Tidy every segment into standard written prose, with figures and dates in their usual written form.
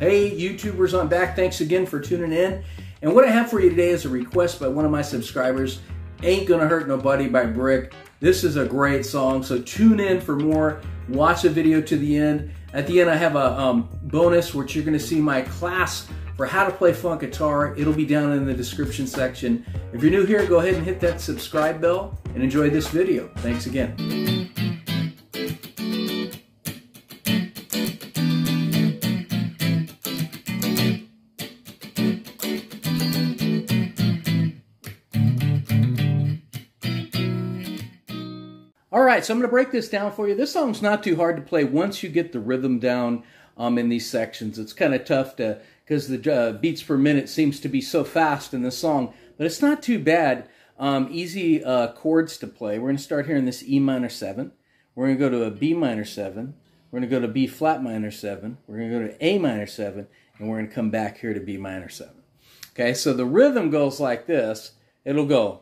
Hey YouTubers, I'm back. Thanks again for tuning in. And what I have for you today is a request by one of my subscribers, Ain't Gonna Hurt Nobody by Brick. This is a great song, so tune in for more. Watch the video to the end. At the end I have a bonus which you're gonna see my class for how to play funk guitar. It'll be down in the description section. If you're new here, go ahead and hit that subscribe bell and enjoy this video. Thanks again. Alright, so I'm going to break this down for you. This song's not too hard to play once you get the rhythm down in these sections. It's kind of tough because the beats per minute seems to be so fast in this song, but it's not too bad. Easy chords to play. We're going to start here in this E minor 7. We're going to go to a B minor 7. We're going to go to B flat minor 7. We're going to go to A minor 7, and we're going to come back here to B minor 7. Okay, so the rhythm goes like this. It'll go...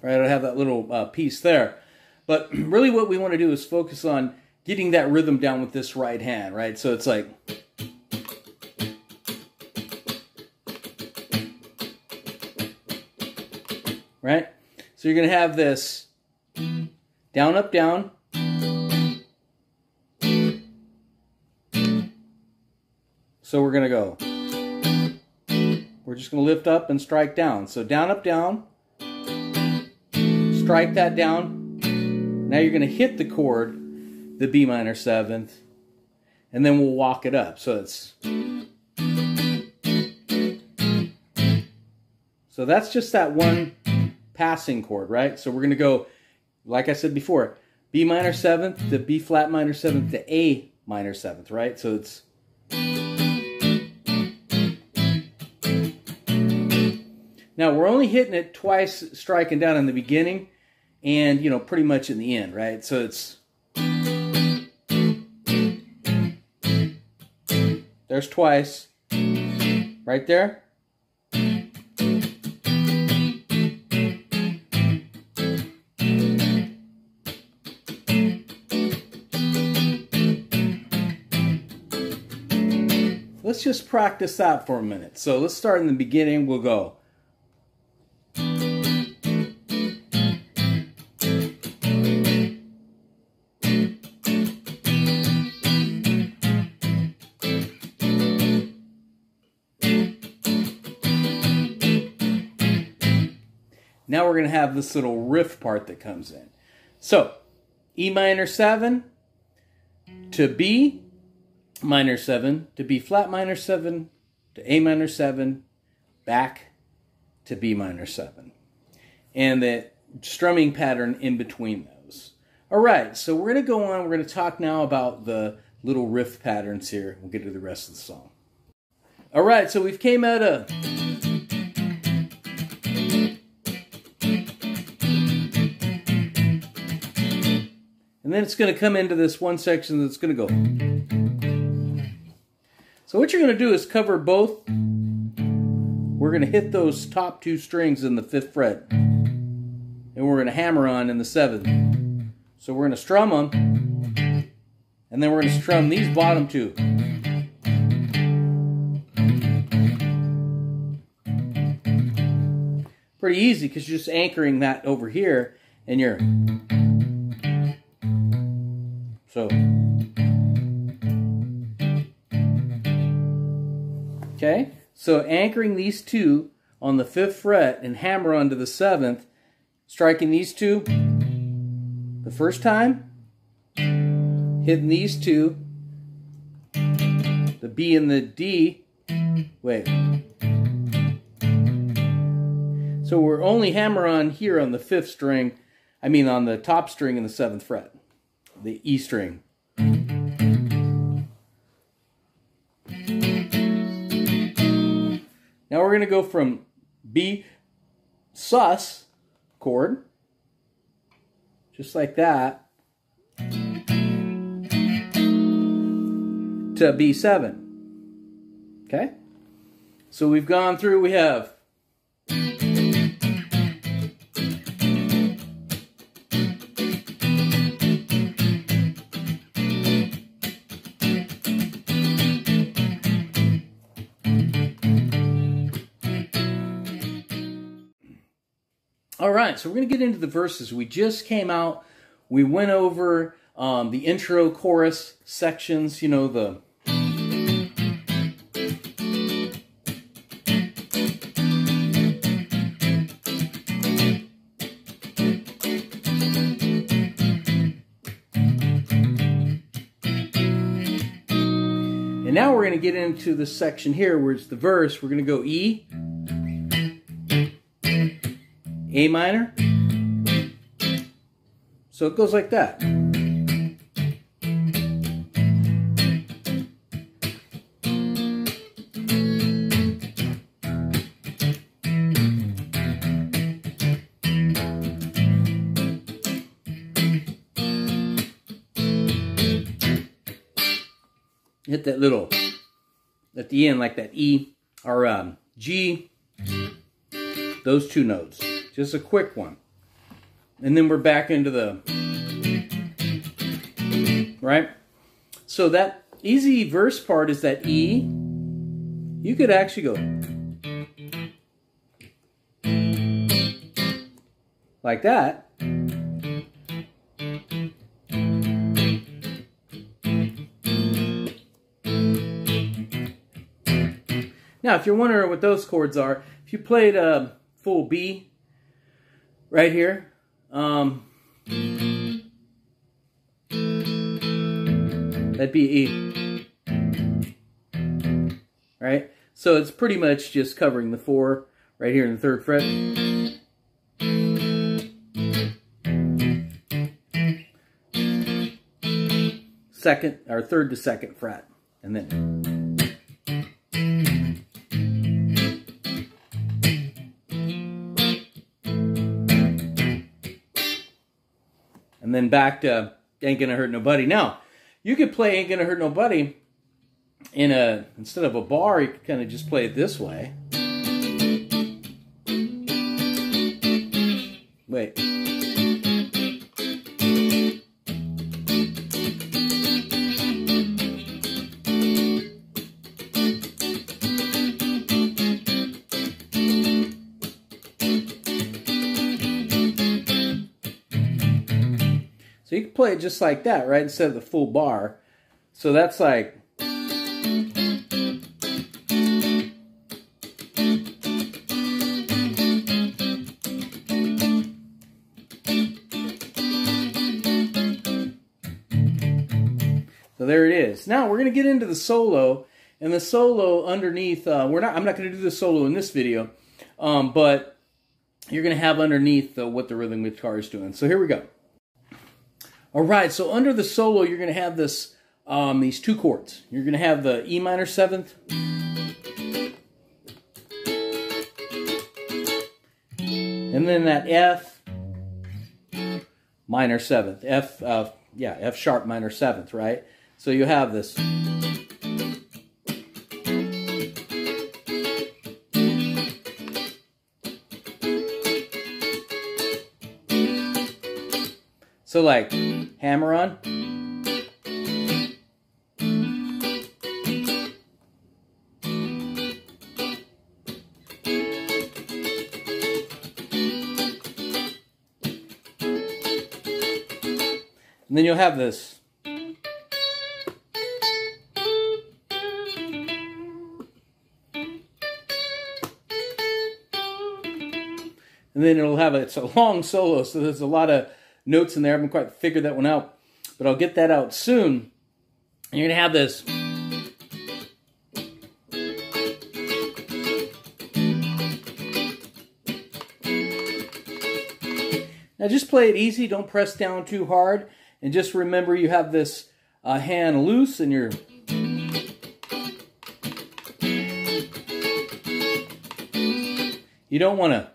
Right, I don't have that little piece there. But really what we want to do is focus on getting that rhythm down with this right hand, right? So it's like... Right? So you're going to have this down, up, down. So we're going to go... We're just going to lift up and strike down. So down, up, down. Strike that down. Now you're going to hit the chord, the B minor 7th, and then we'll walk it up. So it's... So that's just that one passing chord, right? So we're going to go, like I said before, B minor 7th to B flat minor 7th to A minor 7th, right? So it's... Now we're only hitting it twice, striking down in the beginning, and, you know, pretty much in the end, right? So it's... There's twice. Right there. Let's just practice that for a minute. So let's start in the beginning. We'll go... Now we're going to have this little riff part that comes in. So, E minor 7 to B minor 7 to B flat minor 7 to A minor 7 back to B minor 7. And the strumming pattern in between those. Alright, so we're going to go on. We're going to talk now about the little riff patterns here. We'll get to the rest of the song. Alright, so we've came out of... And then it's going to come into this one section that's going to go. So what you're going to do is cover both. We're going to hit those top two strings in the 5th fret. And we're going to hammer on in the 7th. So we're going to strum them. And then we're going to strum these bottom two. Pretty easy because you're just anchoring that over here. And you're... So, okay, so anchoring these two on the 5th fret and hammer onto the 7th, striking these two the first time, hitting these two, the B and the D, wait. So we're only hammer on here on the 5th string, I mean on the top string in the 7th fret. The E string. Now we're going to go from B sus chord, just like that, to B7. Okay? So we've gone through, we have Alright, so we're going to get into the verses. We just came out, we went over the intro chorus sections, you know, the... And now we're going to get into this section here where it's the verse. We're going to go E, A minor, so it goes like that. Hit that little at the end, like that E or G, those two notes. Just a quick one. And then we're back into the... Right? So that easy verse part is that E. You could actually go... like that. Now, if you're wondering what those chords are, if you played a full B... right here, that'd be E, right? So it's pretty much just covering the 4 right here in the 3rd fret. Second, or 3rd to 2nd fret, and then... and then back to Ain't Gonna Hurt Nobody. Now, you could play Ain't Gonna Hurt Nobody in a, instead of a bar, you could kind of just play it this way. Wait. So you can play it just like that, right? Instead of the full bar. So that's like... so there it is. Now we're going to get into the solo. And the solo underneath... I'm not going to do the solo in this video. But you're going to have underneath what the rhythm guitar is doing. So here we go. All right, so under the solo, you're going to have this, these two chords. You're going to have the E minor 7th and then that F minor 7th. F sharp minor 7th, right? So you have this. So like, hammer on. And then you'll have this. And then it'll have, it's a long solo, so there's a lot of notes in there. I haven't quite figured that one out, but I'll get that out soon. And you're going to have this. Now just play it easy. Don't press down too hard. And just remember you have this hand loose and you're... you don't want to...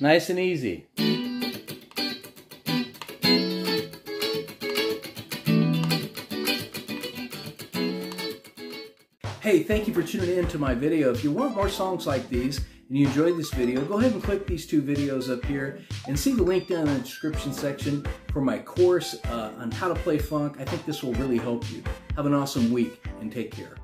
nice and easy. Hey, thank you for tuning in to my video. If you want more songs like these and you enjoyed this video, go ahead and click these two videos up here and see the link down in the description section for my course on how to play funk. I think this will really help you. Have an awesome week and take care.